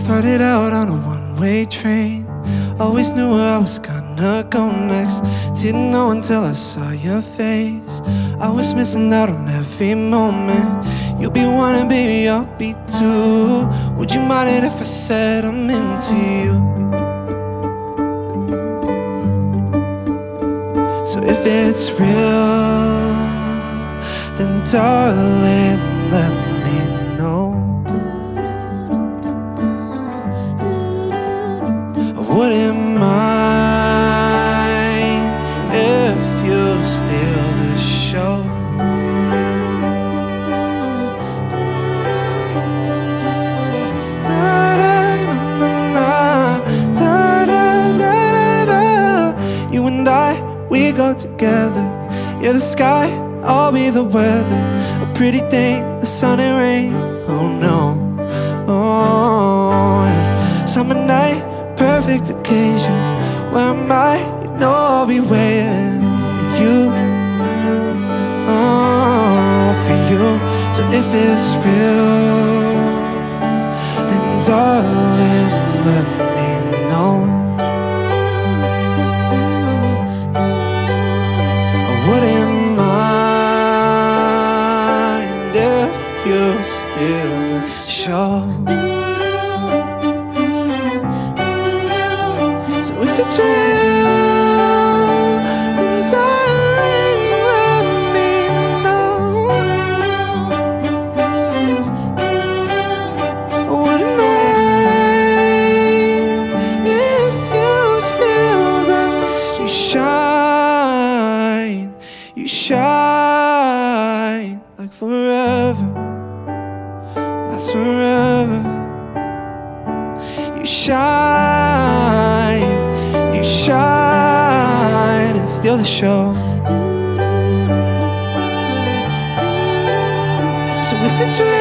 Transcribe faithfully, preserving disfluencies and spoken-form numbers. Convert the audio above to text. Started out on a one-way train, always knew where I was gonna go next. Didn't know until I saw your face, I was missing out on every moment. You'll be one and baby I'll be two. Would you mind it if I said I'm into you? So if it's real, then darling, let me know. I wouldn't mind if you steal the show. You and I, we go together. You're the sky, I'll be the weather. A pretty thing, the sun and rain. Oh no, oh. Summer night, perfect occasion. Where am I? You know I'll be waiting for you, oh, for you. So if it's real, then darling, let me you still show. So if it's real, then darling, let me know. I wouldn't mind if you still the you shine, you shine like forever. Forever, you shine, you shine, and steal the show. So if it's real.